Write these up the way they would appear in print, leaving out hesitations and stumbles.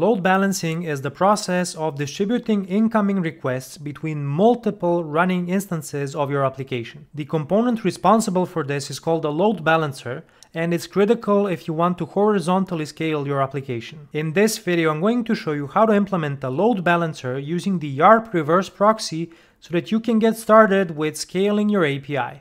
Load balancing is the process of distributing incoming requests between multiple running instances of your application. The component responsible for this is called a load balancer, and it's critical if you want to horizontally scale your application. In this video, I'm going to show you how to implement a load balancer using the YARP reverse proxy so that you can get started with scaling your API.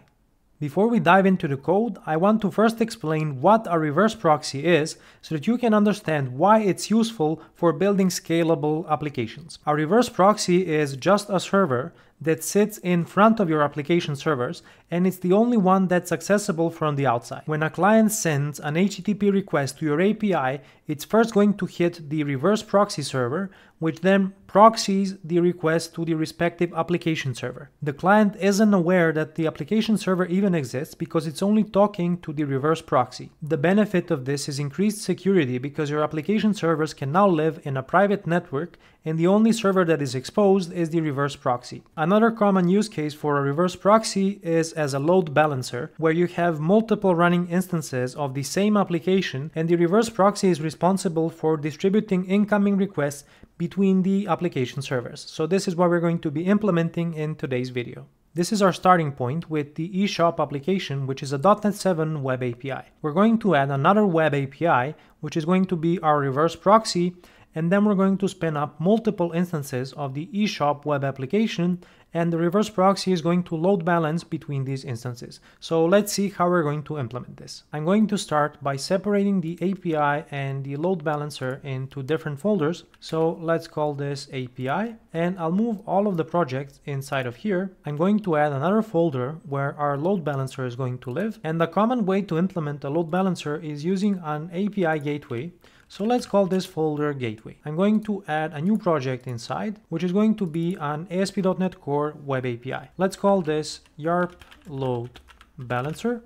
Before we dive into the code, I want to first explain what a reverse proxy is so that you can understand why it's useful for building scalable applications. A reverse proxy is just a server that sits in front of your application servers, and it's the only one that's accessible from the outside. When a client sends an HTTP request to your API, it's first going to hit the reverse proxy server, which then proxies the request to the respective application server. The client isn't aware that the application server even exists because it's only talking to the reverse proxy. The benefit of this is increased security because your application servers can now live in a private network, and the only server that is exposed is the reverse proxy. Another common use case for a reverse proxy is as a load balancer, where you have multiple running instances of the same application, and the reverse proxy is responsible for distributing incoming requests between the application servers. So this is what we're going to be implementing in today's video. This is our starting point with the eShop application, which is a .NET 7 web API. We're going to add another web API, which is going to be our reverse proxy, and then we're going to spin up multiple instances of the eShop web application, and the reverse proxy is going to load balance between these instances. So let's see how we're going to implement this. I'm going to start by separating the API and the load balancer into different folders. So let's call this API, and I'll move all of the projects inside of here. I'm going to add another folder where our load balancer is going to live, and the common way to implement a load balancer is using an API gateway. So let's call this folder Gateway. I'm going to add a new project inside, which is going to be an ASP.NET Core web API. Let's call this YARP Load Balancer,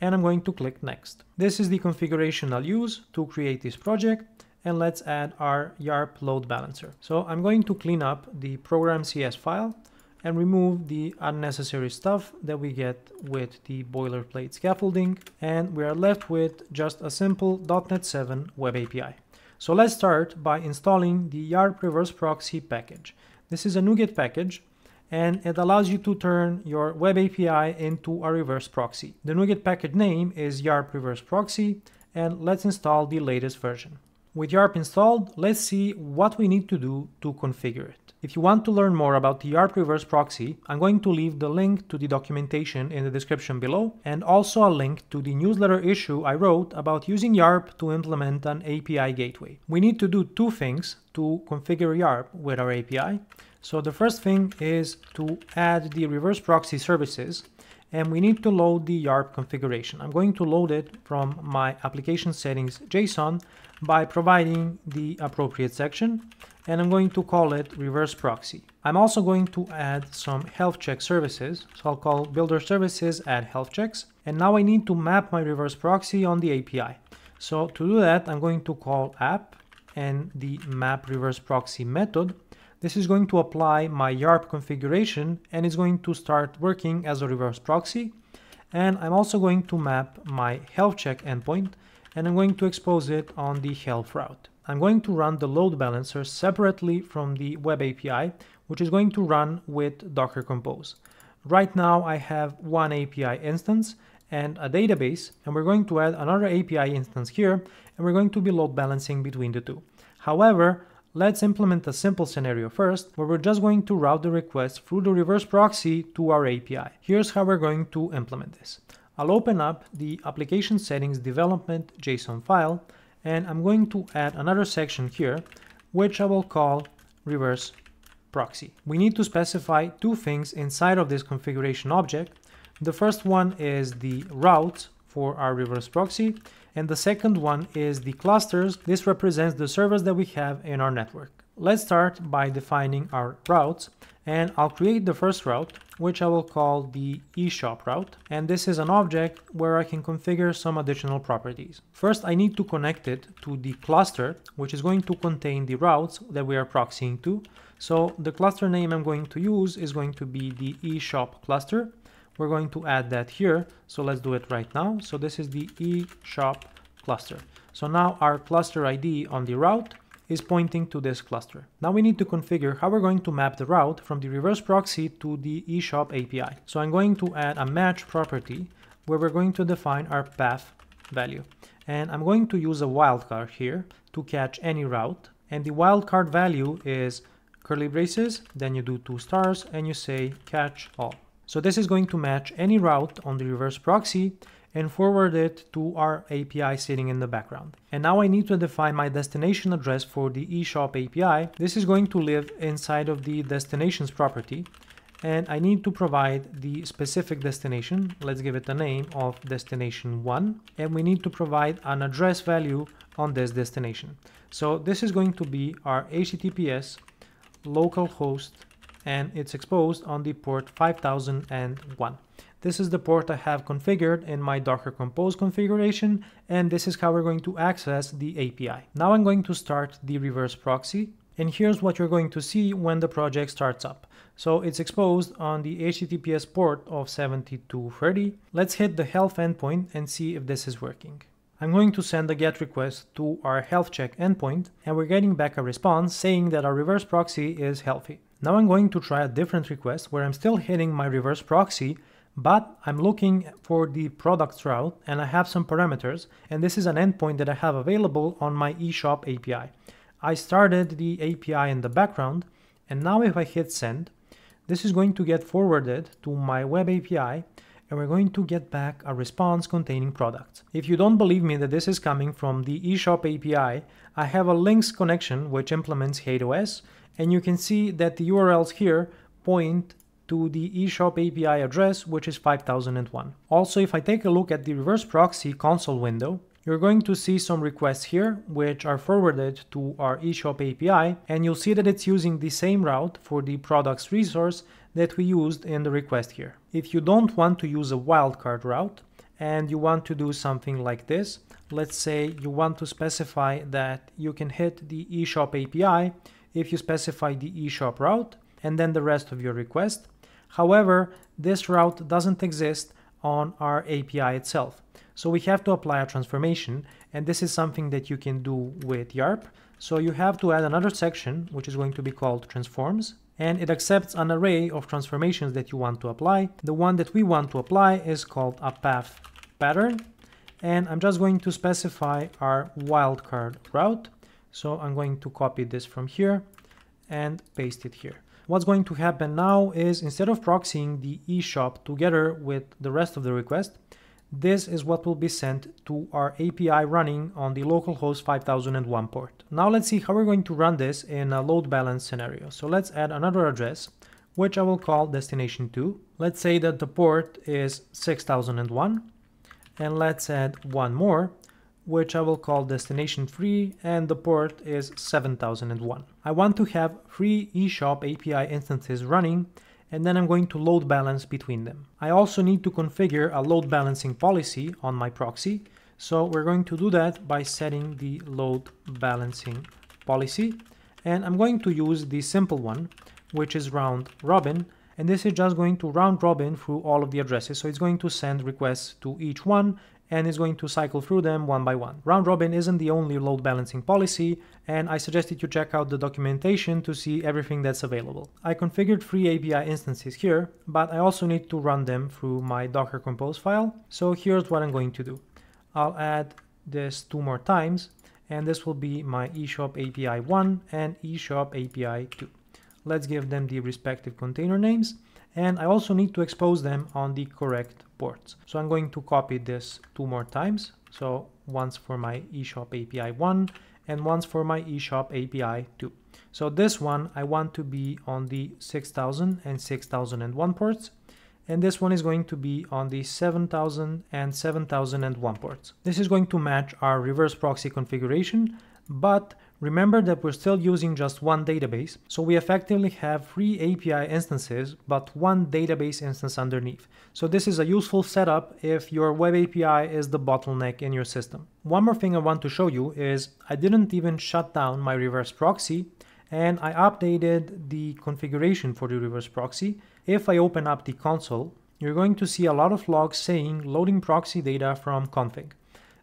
and I'm going to click Next. This is the configuration I'll use to create this project, and let's add our YARP Load Balancer. So I'm going to clean up the program CS file and remove the unnecessary stuff that we get with the boilerplate scaffolding, and we are left with just a simple .NET 7 web API. So let's start by installing the YARP reverse proxy package. This is a NuGet package, and it allows you to turn your web API into a reverse proxy. The NuGet package name is YARP reverse proxy, and let's install the latest version. With YARP installed, let's see what we need to do to configure it. If you want to learn more about the YARP reverse proxy, I'm going to leave the link to the documentation in the description below, and also a link to the newsletter issue I wrote about using YARP to implement an API gateway. We need to do two things to configure YARP with our API. So the first thing is to add the reverse proxy services, and we need to load the YARP configuration. I'm going to load it from my application settings JSON by providing the appropriate section, and I'm going to call it reverse proxy. I'm also going to add some health check services, so I'll call builder services add health checks, and now I need to map my reverse proxy on the API. So to do that, I'm going to call app and the map reverse proxy method. This is going to apply my YARP configuration, and it's going to start working as a reverse proxy. And I'm also going to map my health check endpoint, and I'm going to expose it on the health route. I'm going to run the load balancer separately from the web API, which is going to run with Docker Compose. Right now I have one API instance and a database, and we're going to add another API instance here, and we're going to be load balancing between the two. However, let's implement a simple scenario first, where we're just going to route the request through the reverse proxy to our API. Here's how we're going to implement this. I'll open up the application settings development JSON file, and I'm going to add another section here, which I will call reverse proxy. We need to specify two things inside of this configuration object. The first one is the route for our reverse proxy, and the second one is the clusters. This represents the servers that we have in our network. Let's start by defining our routes, and I'll create the first route, which I will call the eShop route, and this is an object where I can configure some additional properties. First, I need to connect it to the cluster, which is going to contain the routes that we are proxying to. So the cluster name I'm going to use is going to be the eShop cluster. We're going to add that here, so let's do it right now. So this is the eShop cluster. So now our cluster ID on the route is pointing to this cluster. Now we need to configure how we're going to map the route from the reverse proxy to the eShop API. So I'm going to add a match property where we're going to define our path value. And I'm going to use a wildcard here to catch any route. And the wildcard value is curly braces, then you do 2 stars and you say catch all. So this is going to match any route on the reverse proxy and forward it to our API sitting in the background. And now I need to define my destination address for the eShop API. This is going to live inside of the destinations property. And I need to provide the specific destination. Let's give it a name of destination 1. And we need to provide an address value on this destination. So this is going to be our HTTPS localhost, and it's exposed on the port 5001. This is the port I have configured in my Docker Compose configuration, and this is how we're going to access the API. Now I'm going to start the reverse proxy, and here's what you're going to see when the project starts up. So it's exposed on the HTTPS port of 7230. Let's hit the health endpoint and see if this is working. I'm going to send a GET request to our health check endpoint, and we're getting back a response saying that our reverse proxy is healthy. Now I'm going to try a different request where I'm still hitting my reverse proxy, but I'm looking for the products route and I have some parameters, and this is an endpoint that I have available on my eShop API. I started the API in the background, and now if I hit send, this is going to get forwarded to my web API, and we're going to get back a response containing products. If you don't believe me that this is coming from the eShop API, I have a links connection which implements HATEOAS, and you can see that the URLs here point to the eShop API address, which is 5001. Also, if I take a look at the reverse proxy console window, you're going to see some requests here, which are forwarded to our eShop API, and you'll see that it's using the same route for the products resource that we used in the request here. If you don't want to use a wildcard route and you want to do something like this, let's say you want to specify that you can hit the eShop API if you specify the eShop route and then the rest of your request. However, this route doesn't exist on our API itself. So we have to apply a transformation, and this is something that you can do with YARP. So you have to add another section, which is going to be called transforms, and it accepts an array of transformations that you want to apply. The one that we want to apply is called a path pattern, and I'm just going to specify our wildcard route. So I'm going to copy this from here and paste it here. What's going to happen now is, instead of proxying the eShop together with the rest of the request, this is what will be sent to our API running on the localhost 5001 port. Now let's see how we're going to run this in a load balance scenario. So let's add another address, which I will call destination 2. Let's say that the port is 6001, and let's add one more, which I will call destination 3, and the port is 7001. I want to have 3 eShop API instances running, and then I'm going to load balance between them. I also need to configure a load balancing policy on my proxy, so we're going to do that by setting the load balancing policy, and I'm going to use the simple one, which is round robin, and this is just going to round robin through all of the addresses, so it's going to send requests to each one, and is going to cycle through them one by one. Round robin isn't the only load balancing policy, and I suggested you check out the documentation to see everything that's available. I configured 3 API instances here, but I also need to run them through my Docker Compose file. So here's what I'm going to do. I'll add this 2 more times, and this will be my eShop API 1 and eShop API 2. Let's give them the respective container names, and I also need to expose them on the correct ports. So I'm going to copy this 2 more times. So once for my eShop API 1 and once for my eShop API 2. So this one I want to be on the 6000 and 6001 ports, and this one is going to be on the 7000 and 7001 ports. This is going to match our reverse proxy configuration, but remember that we're still using just one database, so we effectively have 3 API instances, but one database instance underneath. So this is a useful setup if your web API is the bottleneck in your system. One more thing I want to show you is I didn't even shut down my reverse proxy, and I updated the configuration for the reverse proxy. If I open up the console, you're going to see a lot of logs saying loading proxy data from config.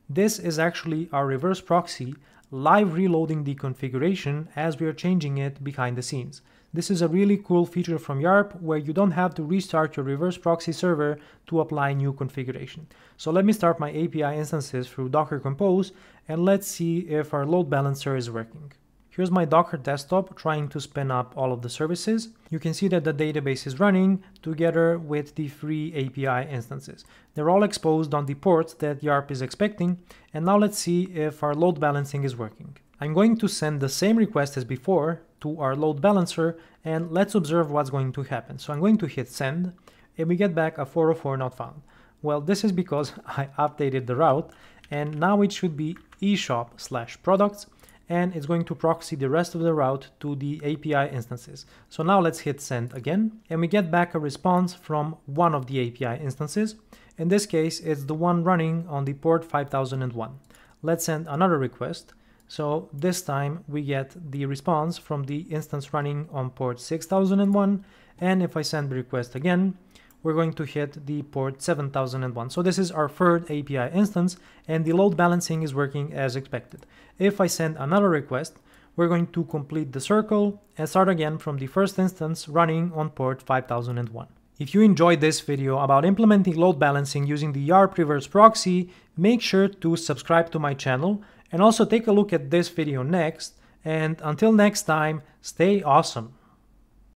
This is actually our reverse proxy live reloading the configuration as we are changing it behind the scenes. This is a really cool feature from YARP where you don't have to restart your reverse proxy server to apply new configuration. So let me start my API instances through Docker Compose and let's see if our load balancer is working. Here's my Docker desktop trying to spin up all of the services. You can see that the database is running together with the three API instances. They're all exposed on the ports that YARP is expecting. And now let's see if our load balancing is working. I'm going to send the same request as before to our load balancer and let's observe what's going to happen. So I'm going to hit send and we get back a 404 not found. Well, this is because I updated the route and now it should be eShop/products. And it's going to proxy the rest of the route to the API instances. So now let's hit send again, and we get back a response from one of the API instances. In this case, it's the one running on the port 5001. Let's send another request. So this time we get the response from the instance running on port 6001. And if I send the request again, we're going to hit the port 7001. So this is our third API instance and the load balancing is working as expected. If I send another request, we're going to complete the circle and start again from the first instance running on port 5001. If you enjoyed this video about implementing load balancing using the YARP reverse proxy, make sure to subscribe to my channel and also take a look at this video next. And until next time, stay awesome.